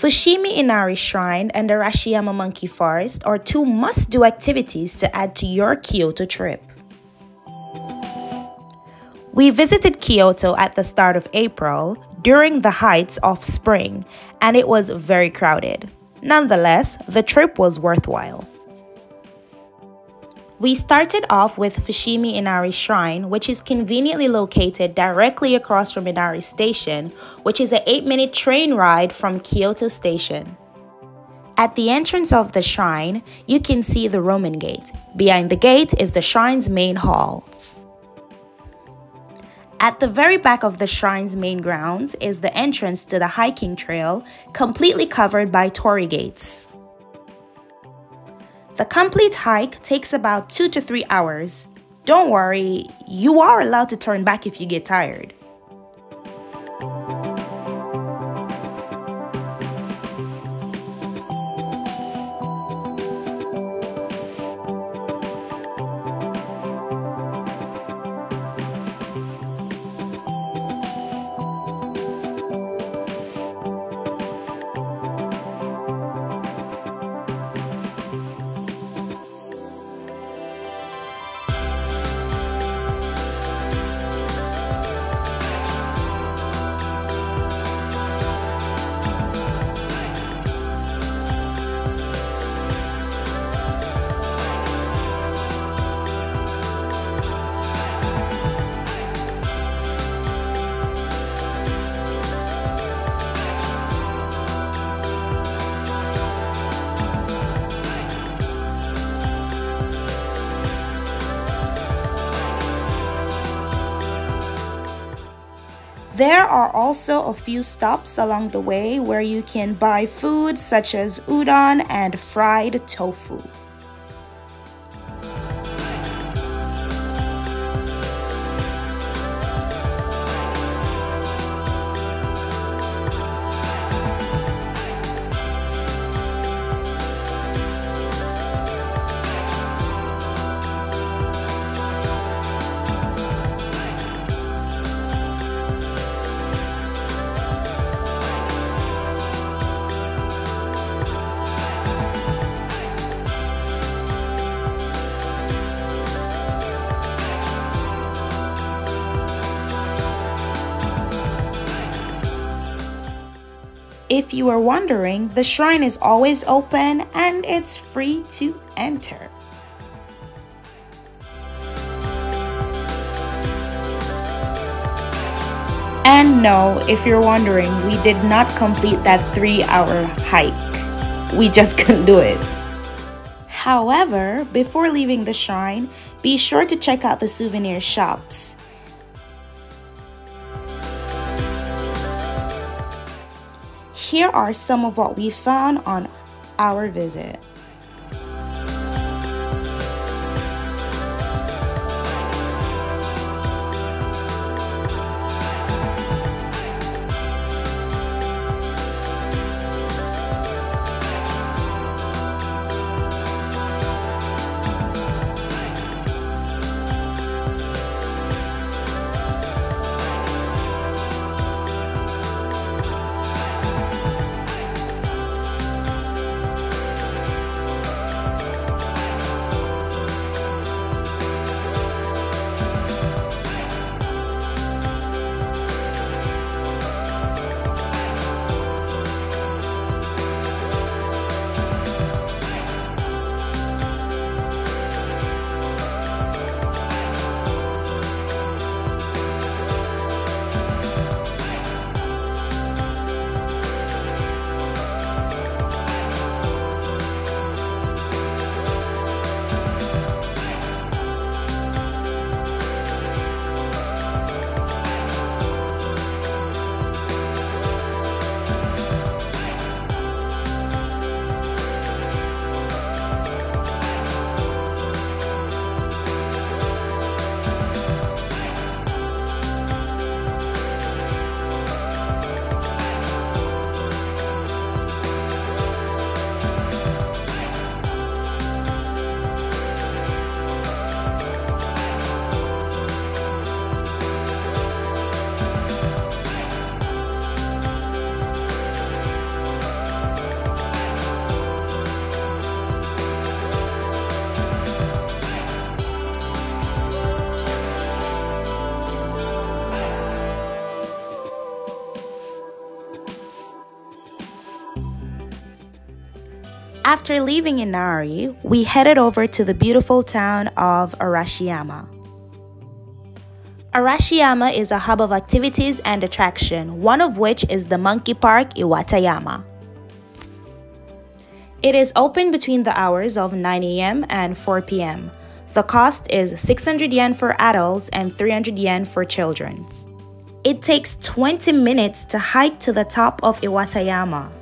Fushimi Inari Shrine and the Arashiyama Monkey Forest are two must-do activities to add to your Kyoto trip. We visited Kyoto at the start of April during the heights of spring, and it was very crowded. Nonetheless, the trip was worthwhile. We started off with Fushimi Inari Shrine, which is conveniently located directly across from Inari Station, which is an 8-minute train ride from Kyoto Station. At the entrance of the shrine, you can see the Roman gate. Behind the gate is the shrine's main hall. At the very back of the shrine's main grounds is the entrance to the hiking trail, completely covered by torii gates. The complete hike takes about 2 to 3 hours. Don't worry, you are allowed to turn back if you get tired. There are also a few stops along the way where you can buy food such as udon and fried tofu. If you are wondering, the shrine is always open and it's free to enter. And no, if you're wondering, we did not complete that 3-hour hike. We just couldn't do it. However, before leaving the shrine, be sure to check out the souvenir shops. Here are some of what we found on our visit. After leaving Inari, we headed over to the beautiful town of Arashiyama. Arashiyama is a hub of activities and attraction, one of which is the Monkey Park Iwatayama. It is open between the hours of 9 a.m. and 4 p.m. The cost is 600 yen for adults and 300 yen for children. It takes 20 minutes to hike to the top of Iwatayama.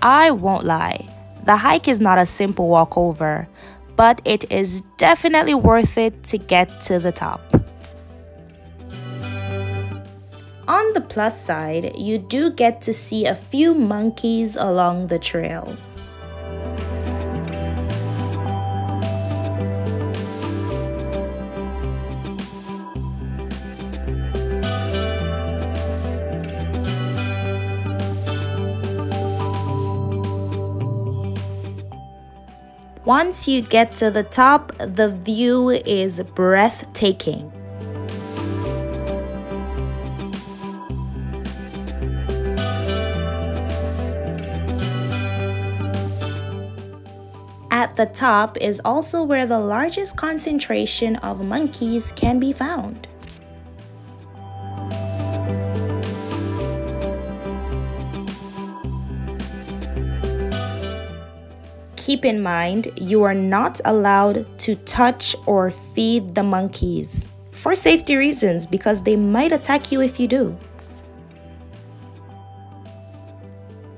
I won't lie, the hike is not a simple walk over, but it is definitely worth it to get to the top. On the plus side, you do get to see a few monkeys along the trail. Once you get to the top, the view is breathtaking. At the top is also where the largest concentration of monkeys can be found. Keep in mind, you are not allowed to touch or feed the monkeys for safety reasons because they might attack you if you do.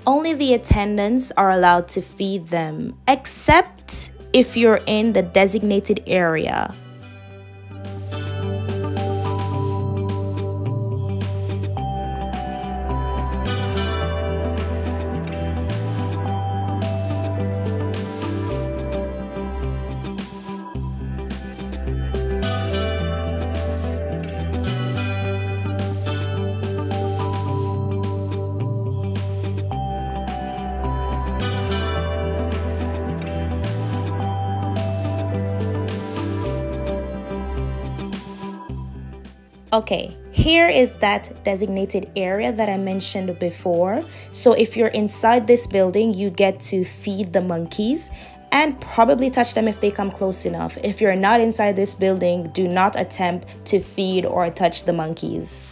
Only the attendants are allowed to feed them, except if you're in the designated area. Okay, here is that designated area that I mentioned before. So if you're inside this building, you get to feed the monkeys and probably touch them if they come close enough. If you're not inside this building, do not attempt to feed or touch the monkeys.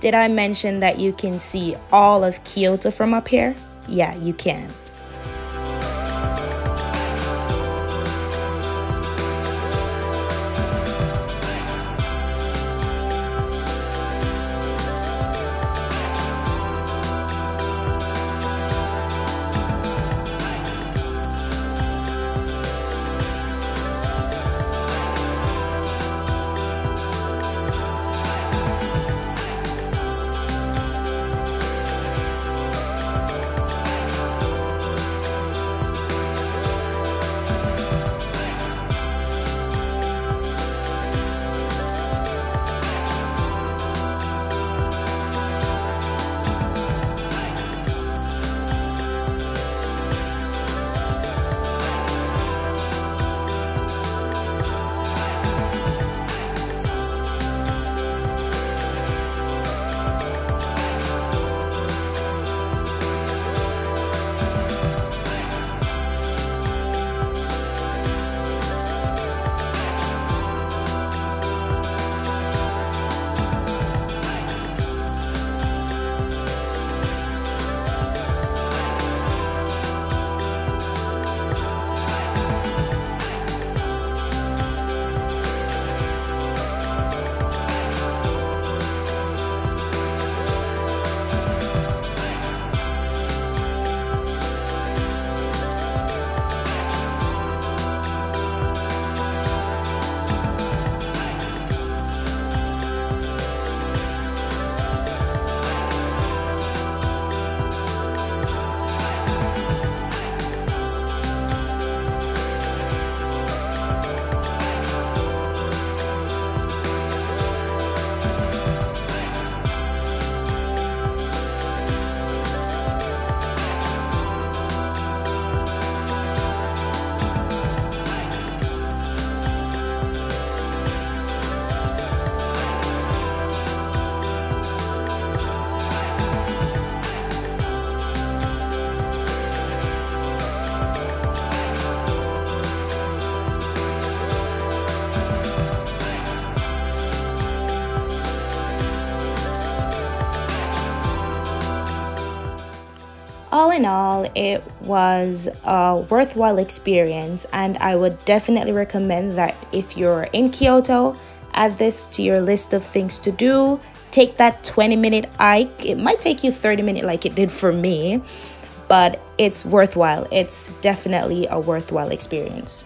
Did I mention that you can see all of Kyoto from up here? Yeah, you can. All in all, it was a worthwhile experience, and I would definitely recommend that if you're in Kyoto, add this to your list of things to do. Take that 20-minute hike. It might take you 30 minutes like it did for me, but it's worthwhile. It's definitely a worthwhile experience.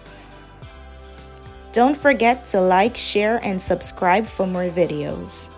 Don't forget to like, share, and subscribe for more videos.